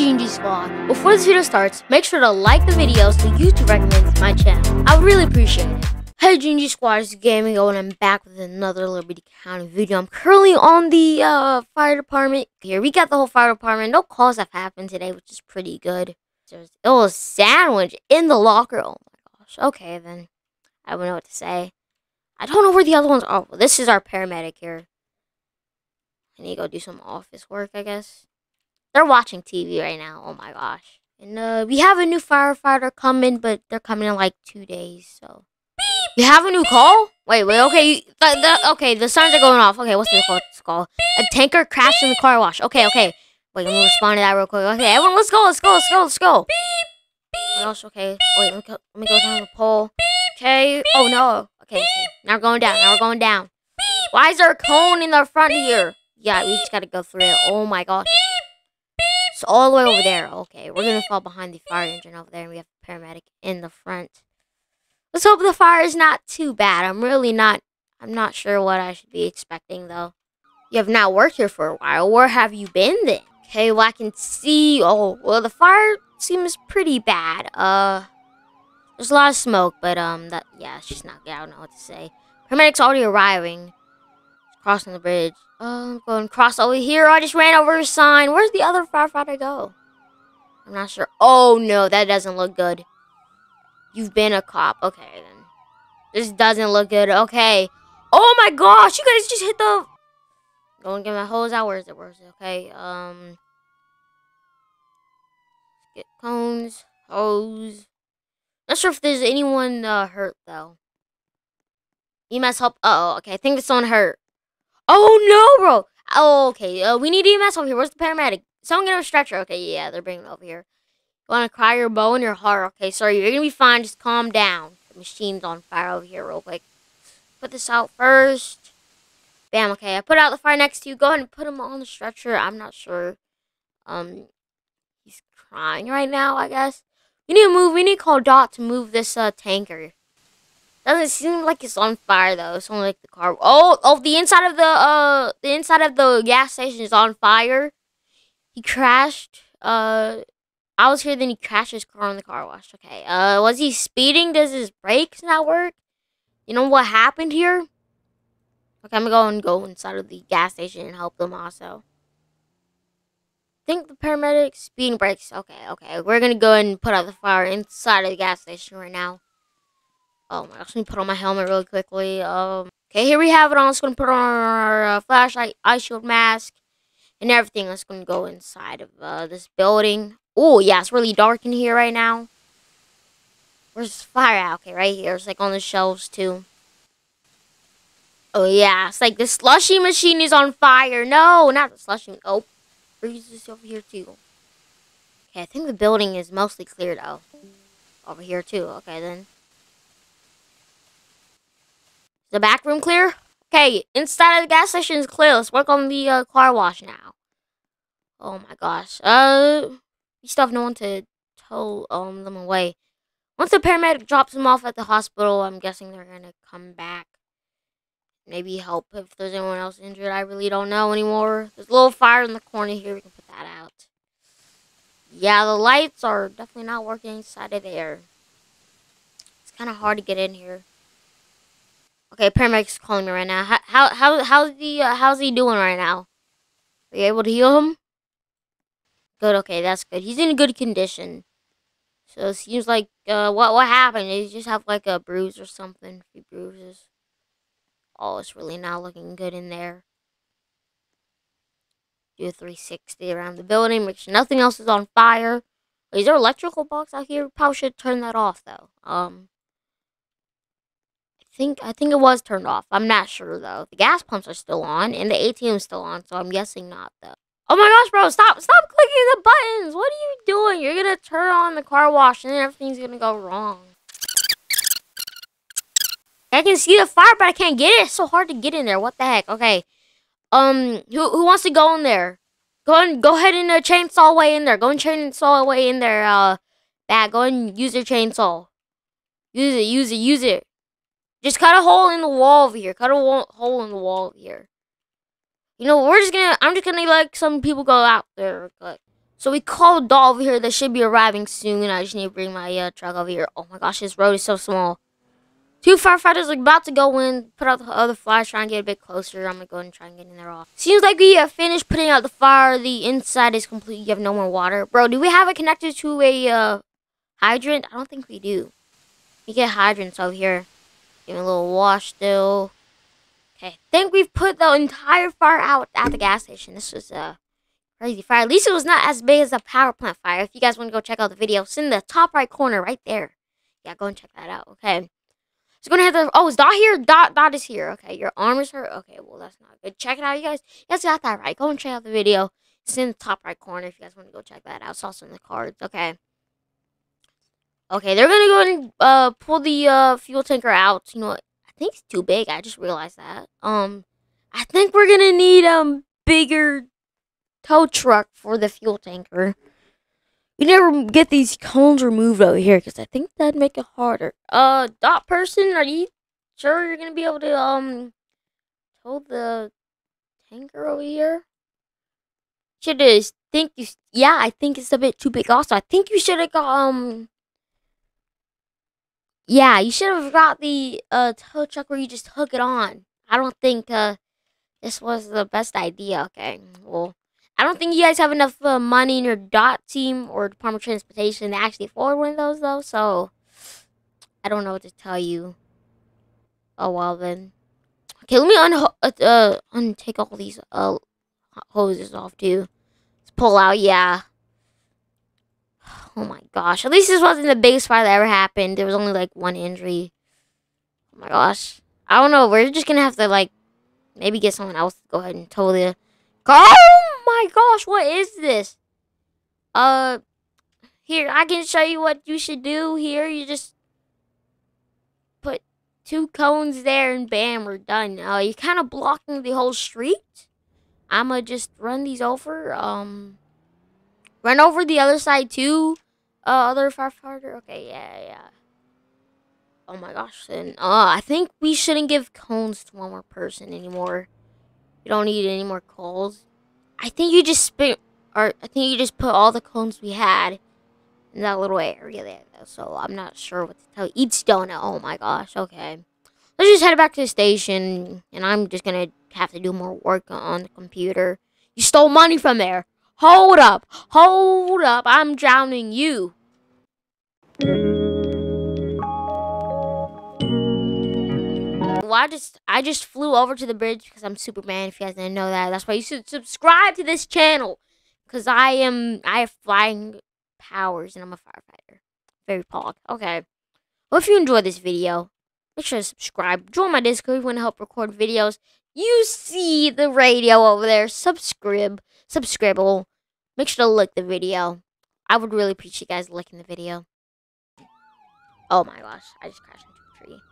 Gingy Squad. Before this video starts, make sure to like the video so YouTube recommends my channel. I would really appreciate it. Hey Gingy Squad, it's GamingO and I'm back with another Liberty County video. I'm currently on the fire department. Here we got the whole fire department. No calls have happened today, which is pretty good. There's a sandwich in the locker. Oh my gosh. Okay then. I don't know what to say. I don't know where the other ones are. Well, this is our paramedic here. I need to go do some office work, I guess. They're watching TV right now. Oh my gosh. And we have a new firefighter coming, but they're coming in like 2 days, so. You have a new call? Wait, okay. The signs are going off. Okay, what's the call? A tanker crashed in the car wash. Okay. Wait, I'm gonna respond to that real quick. Okay, everyone, let's go. What else? Okay, wait, let me go down the pole. Okay, oh no. Okay, now we're going down, Why is there a cone in the front here? Yeah, we just gotta go through it. Oh my gosh. It's all the way over there. Okay, we're gonna fall behind the fire engine over there, and we have a paramedic in the front. Let's hope the fire is not too bad. I'm not sure what I should be expecting, though. You have not worked here for a while. Where have you been, then? Okay, well, I can see... Oh, well, the fire seems pretty bad. There's a lot of smoke, but, yeah, it's just not good. I don't know what to say. Paramedic's already arriving. Crossing the bridge. I'm going to cross over here. I just ran over a sign. Where's the other firefighter go? I'm not sure. Oh, no, that doesn't look good. You've been a cop. Okay, then. This doesn't look good. Okay. Oh, my gosh. You guys just hit the... Go and get my hose out. Where is it? Okay. Get cones. Hose. Not sure if there's anyone hurt, though. EMS help. Uh-oh. Okay, I think there's someone hurt. Oh, no, bro. Oh, okay. We need EMS over here. Where's the paramedic? Someone get a stretcher. Okay, yeah, they're bringing it over here. Want to cry your bow in your heart. Okay, sorry, you're gonna be fine. Just calm down. The machine's on fire over here real quick. Put this out first. Bam, okay. I put out the fire next to you. Go ahead and put him on the stretcher. I'm not sure. He's crying right now, I guess. We need to move. We need to call Dot to move this tanker. Doesn't seem like it's on fire though. It's only like the car. Oh, the inside of the gas station is on fire. He crashed. I was here, then he crashed his car in the car wash. Okay, was he speeding? Does his brakes not work? You know what happened here? Okay, I'm gonna go inside of the gas station and help them also. I think the paramedic speeding brakes. Okay. We're gonna go ahead and put out the fire inside of the gas station right now. Oh my gosh, let me put on my helmet really quickly. Okay, here we have it on. Let's go and put on our flashlight, ice shield mask, and everything. Let's go and go inside of this building. Oh, yeah, it's really dark in here right now. Where's this fire out? Okay, right here. It's, like, on the shelves, too. Oh, yeah, it's, like, the slushy machine is on fire. No, not the slushy. Oh, freeze this over here, too. Okay, I think the building is mostly cleared out. Over here, too. Okay, then. Is the back room clear? Okay, inside of the gas station is clear. Let's work on the car wash now. Oh, my gosh. We still have no one to tow them away. Once the paramedic drops them off at the hospital, I'm guessing they're going to come back. Maybe help if there's anyone else injured. I really don't know anymore. There's a little fire in the corner here. We can put that out. Yeah, the lights are definitely not working inside of there. It's kind of hard to get in here. Okay, paramedic's calling me right now. How's he doing right now? Are you able to heal him? Good, okay, that's good. He's in good condition. So it seems like, what happened? Did he just have, like, a bruise or something? A few bruises. Oh, it's really not looking good in there. Do a 360 around the building. Make sure nothing else is on fire. Is there an electrical box out here? Probably should turn that off, though. I think it was turned off. I'm not sure, though. The gas pumps are still on, and the ATM's still on, so I'm guessing not, though. Oh my gosh, bro, stop clicking the buttons. What are you doing? You're going to turn on the car wash and then everything's going to go wrong. I can see the fire, but I can't get it. It's so hard to get in there. What the heck? Okay. Who wants to go in there? Go ahead and chainsaw way in there. Go and chainsaw way in there. Bad. Go and use your chainsaw. Use it. Just cut a hole in the wall over here. Cut a hole in the wall over here. You know, I'm just gonna let some people go out there. Like, So we called a doll over here that should be arriving soon. I just need to bring my truck over here. Oh my gosh, this road is so small. Two firefighters are about to go in, put out the other flyers, try and get a bit closer. I'm going to go and try and get in there off. Seems like we have finished putting out the fire. The inside is complete. You have no more water. Bro, do we have it connected to a hydrant? I don't think we do. We get hydrants over here. Give it a little wash still. Okay, I think we've put the entire fire out at the gas station. This was crazy fire. At least it was not as big as the power plant fire. If you guys want to go check out the video, it's in the top right corner right there. Yeah, go and check that out. Okay. It's going to have the... Oh, is Dot here? Dot is here. Okay, your arm is hurt. Okay, well, that's not good. Check it out, you guys. You guys got that right. Go and check out the video. It's in the top right corner if you guys want to go check that out. It's also in the cards. Okay. Okay, they're going to go and pull the fuel tanker out. You know what? I think it's too big. I just realized that. I think we're going to need bigger... tow truck for the fuel tanker. You never get these cones removed over here because I think that'd make it harder. Dot person, are you sure you're gonna be able to tow the tanker over here? Should have think you? Yeah, I think it's a bit too big. Also, I think you should have got Yeah, you should have got the tow truck where you just hook it on. I don't think this was the best idea. Okay, well. I don't think you guys have enough money in your DOT team or Department of Transportation to actually afford one of those, though. So, I don't know what to tell you. Oh, well, then. Okay, let me untake all these hoses off, too. Let's pull out, yeah. Oh, my gosh. At least this wasn't the biggest fire that ever happened. There was only, like, one injury. Oh, my gosh. I don't know. We're just going to have to, like, maybe get someone else to go ahead and tow the car. Oh my gosh, what is this? Here, I can show you what you should do here. You just put two cones there and bam, we're done. You're kind of blocking the whole street. I'ma just run these over. Run over the other side too. Other firefighter. Okay, yeah. Oh my gosh, then. I think we shouldn't give cones to one more person anymore. You don't need any more cones. I think you just put all the cones we had in that little area there, though, so I'm not sure what to tell you. Eats donut. Oh my gosh. Okay, let's just head back to the station, and I'm just gonna have to do more work on the computer. You stole money from there. Hold up. I'm drowning you. I just flew over to the bridge because I'm Superman. If you guys didn't know that, that's why you should subscribe to this channel, because I have flying powers and I'm a firefighter. Very pog. Okay. Well, if you enjoyed this video, make sure to subscribe. Join my Discord if you want to help record videos. You see the radio over there. Subscribe. Make sure to like the video. I would really appreciate you guys liking the video. Oh my gosh, I just crashed into a tree.